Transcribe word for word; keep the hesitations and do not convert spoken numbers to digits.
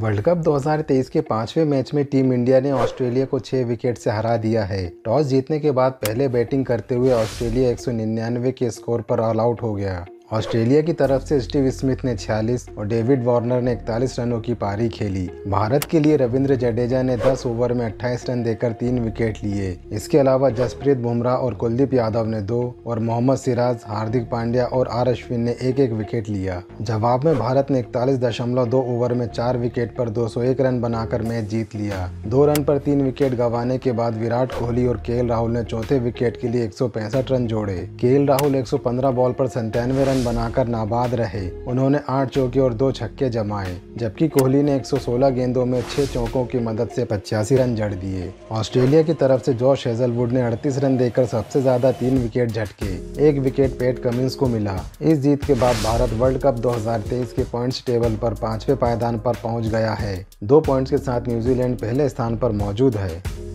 World cup दो हज़ार तेईस के पांचवें मैच में टीम इंडिया ने ऑस्ट्रेलिया को छह विकेट से हरा दिया है। टॉस जीतने के बाद पहले बैटिंग करते हुए ऑस्ट्रेलिया एक सौ निन्यानवे के स्कोर पर ऑल आउट हो गया। ऑस्ट्रेलिया की तरफ से स्टीव स्मिथ ने छियालीस और डेविड वार्नर ने इकतालीस रनों की पारी खेली। भारत के लिए रविंद्र जडेजा ने दस ओवर में अट्ठाईस रन देकर तीन विकेट लिए। इसके अलावा जसप्रीत बुमराह और कुलदीप यादव ने दो और मोहम्मद सिराज, हार्दिक पांड्या और आर अश्विन ने एक एक विकेट लिया। जवाब में भारत ने इकतालीस दशमलव दो ओवर में चार विकेट पर दो सौ एक रन बनाकर मैच जीत लिया। दो रन पर तीन विकेट गंवाने के बाद विराट कोहली और के एल राहुल ने चौथे विकेट के लिए एक सौ पैंसठ रन जोड़े। के एल राहुल एक सौ पंद्रह बॉल पर संतानवे रन बनाकर नाबाद रहे। उन्होंने आठ चौके और दो छक्के जमाए, जबकि कोहली ने एक सौ सोलह गेंदों में छह चौकों की मदद से पचासी रन जड़ दिए। ऑस्ट्रेलिया की तरफ से जॉश हेजलवुड ने अड़तीस रन देकर सबसे ज्यादा तीन विकेट झटके। एक विकेट पैट कमिंस को मिला। इस जीत के बाद भारत वर्ल्ड कप दो हज़ार तेईस के पॉइंट्स टेबल पर पांचवें पायदान पर पहुंच गया है। दो पॉइंट्स के साथ न्यूजीलैंड पहले स्थान पर मौजूद है।